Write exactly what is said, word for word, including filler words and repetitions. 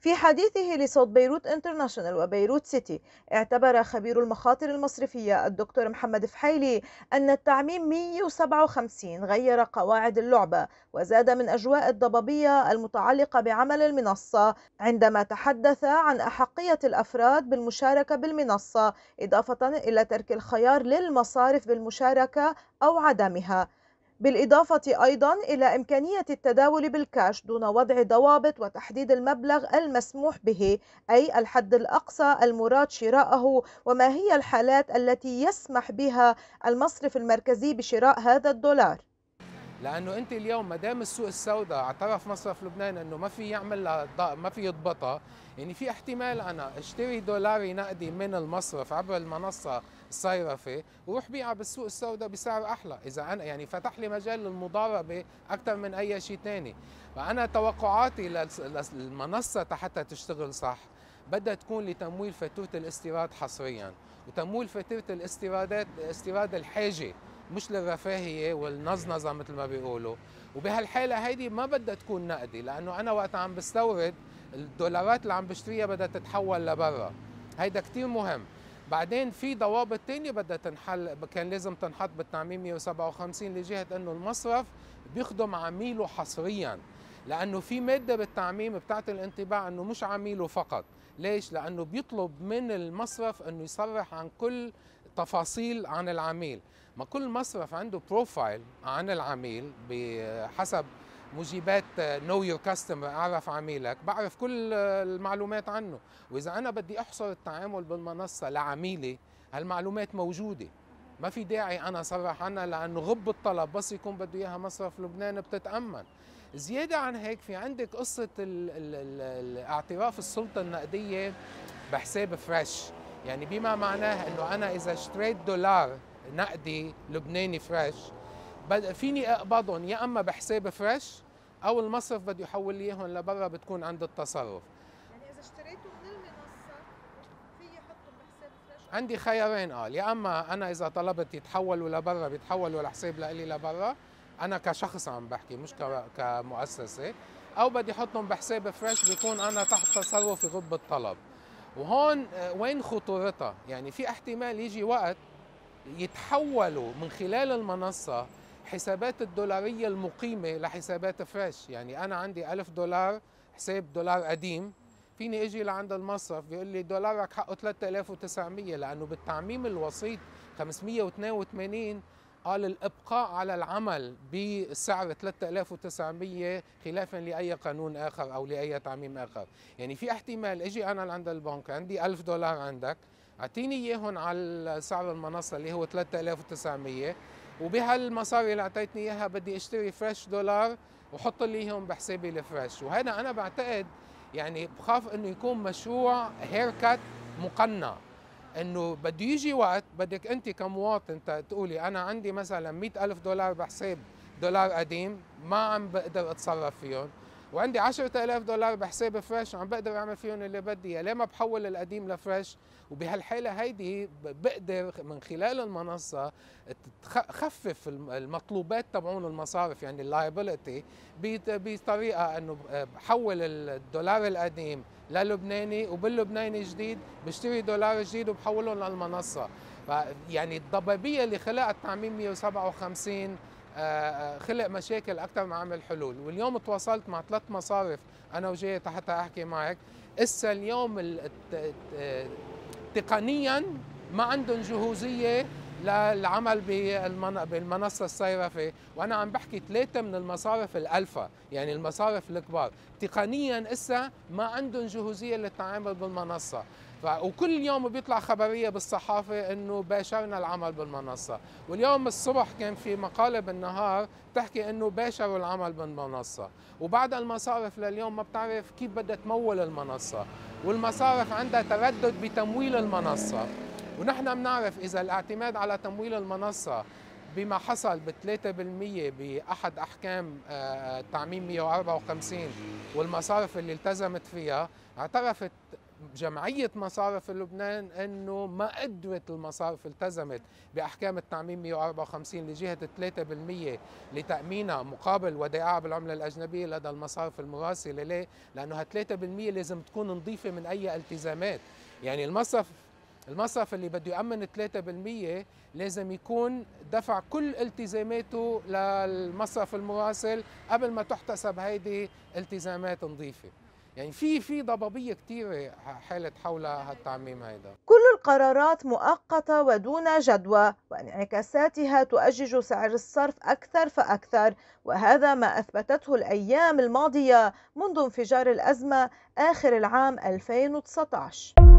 في حديثه لصوت بيروت انترناشونال وبيروت سيتي، اعتبر خبير المخاطر المصرفية الدكتور محمد فحيلي أن التعميم مئة وسبعة وخمسين غير قواعد اللعبة وزاد من أجواء الضبابية المتعلقة بعمل المنصة عندما تحدث عن أحقية الأفراد بالمشاركة بالمنصة، إضافة إلى ترك الخيار للمصارف بالمشاركة أو عدمها، بالإضافة أيضا إلى إمكانية التداول بالكاش دون وضع ضوابط وتحديد المبلغ المسموح به، أي الحد الأقصى المراد شراءه وما هي الحالات التي يسمح بها المصرف المركزي بشراء هذا الدولار. لأنه أنت اليوم ما دام السوق السوداء اعترف مصرف لبنان أنه ما في يعمل ما في يضبطها، يعني في احتمال أنا اشتري دولاري نقدي من المصرف عبر المنصة الصيرفة وروح بيعها بالسوق السوداء بسعر أحلى، إذا أنا يعني فتح لي مجال للمضاربة أكثر من أي شيء ثاني. فأنا توقعاتي للمنصة حتى تشتغل صح بدها تكون لتمويل فاتورة الاستيراد حصريا، وتمويل فاتورة الاستيرادات استيراد الحاجة مش للرفاهية والنظنظة مثل ما بيقولوا. وبهالحالة هيدي ما بدها تكون نقدي، لأنه أنا وقت عم بستورد الدولارات اللي عم بشتريها بدها تتحول لبرا، هيدا كتير مهم. بعدين في ضوابط تانية بدها تنحل، كان لازم تنحط بالتعميم مئة وسبعة وخمسين لجهة أنه المصرف بيخدم عميله حصرياً، لأنه في مادة بالتعميم بتعطي الانطباع أنه مش عميله فقط. ليش؟ لأنه بيطلب من المصرف أنه يصرح عن كل تفاصيل عن العميل، ما كل مصرف عنده بروفايل عن العميل بحسب مجيبات نو يور كاستمر، اعرف عميلك، بعرف كل المعلومات عنه، واذا انا بدي احصر التعامل بالمنصه لعميلي هالمعلومات موجوده، ما في داعي انا اصرح عنها لانه غب الطلب بس يكون بده اياها مصرف لبنان بتتامن. زياده عن هيك في عندك قصه اعتراف السلطه النقديه بحساب فريش، يعني بما معناه انه انا اذا اشتريت دولار نقدي لبناني فريش فيني اقبضهم يا اما بحساب فريش او المصرف بده يحول لي اياهم لبرا بتكون عند التصرف. يعني اذا اشتريته من المنصه في يحطهم بحساب فريش؟ عندي خيارين، قال يا اما انا اذا طلبت يتحولوا لبرا بيتحولوا لحساب لالي لبرا، انا كشخص عم بحكي مش كمؤسسه، او بدي احطهم بحساب فريش بيكون انا تحت تصرف يغب الطلب. وهون وين خطورتها؟ يعني في احتمال يجي وقت يتحولوا من خلال المنصة حسابات الدولارية المقيمة لحسابات فريش، يعني أنا عندي ألف دولار حساب دولار قديم، فيني أجي لعند المصرف بيقول لي دولارك حقه ثلاثة آلاف وتسعمئة، لأنه بالتعميم الوسيط خمسمئة واثنين وثمانين قال الإبقاء على العمل بسعر ثلاثة آلاف وتسعمئة خلافاً لأي قانون آخر أو لأي تعميم آخر. يعني في احتمال أجي أنا لعند البنك عندي ألف دولار عندك، أعطيني إياهن على سعر المنصة اللي هو ثلاثة آلاف وتسعمئة، وبهالمصاري اللي أعطيتني إياها بدي أشتري فريش دولار وحط لي إياهم بحسابي الفريش. وهذا أنا بعتقد يعني بخاف إنه يكون مشروع هيركت مقنع، إنه بده يجي وقت بدك أنت كمواطن تقولي أنا عندي مثلا مئة ألف دولار بحساب دولار قديم ما عم بقدر أتصرف فيهم، وعندي عشرة آلاف دولار بحساب فريش عم بقدر أعمل فيهم اللي بدي، يا ليه ما بحول القديم لفريش؟ وبهالحالة هيدي بقدر من خلال المنصة تخفف المطلوبات تبعون المصارف، يعني اللايبيلتي، بطريقة أنه بحول الدولار القديم للبناني وباللبناني جديد بشتري دولار جديد وبحولهم للمنصة. يعني الضبابية اللي خلقت تعميم مئة وسبعة وخمسين خلق مشاكل أكثر ما عمل حلول. واليوم تواصلت مع ثلاث مصارف أنا وجاي حتى أحكي معك، إسا اليوم تقنياً ما عندهم جهوزية للعمل بالمنصة الصيرفة، وأنا عم بحكي ثلاثة من المصارف الألفة، يعني المصارف الكبار تقنياً إسا ما عندهم جهوزية للتعامل بالمنصة. وكل يوم بيطلع خبريه بالصحافه انه باشرنا العمل بالمنصه، واليوم الصبح كان في مقاله بالنهار تحكي انه باشروا العمل بالمنصه، وبعد المصارف لليوم ما بتعرف كيف بدها تمول المنصه، والمصارف عندها تردد بتمويل المنصه، ونحن بنعرف اذا الاعتماد على تمويل المنصه بما حصل بالثلاثة بالمية بأحد أحكام تعميم مئة وأربعة وخمسين والمصارف اللي التزمت فيها، اعترفت جمعية مصارف لبنان أنه ما قدرت المصارف التزمت بأحكام التعميم مئة وأربعة وخمسين لجهة ثلاثة بالمئة لتأمينها مقابل ودائعها بالعملة الأجنبية لدى المصارف المراسلة. ليه؟ لأنه هالثلاثة بالمئة لازم تكون نظيفة من أي التزامات. يعني المصرف المصرف اللي بده يأمن ثلاثة بالمئة لازم يكون دفع كل التزاماته للمصرف المراسل قبل ما تحتسب هيدي التزامات نظيفة. يعني في في ضبابية كثيرة حالت حول هالتعميم هيدا. كل القرارات مؤقتة ودون جدوى، وانعكاساتها تؤجج سعر الصرف أكثر فأكثر، وهذا ما أثبتته الأيام الماضية منذ انفجار الأزمة آخر العام ألفين وتسعة عشر.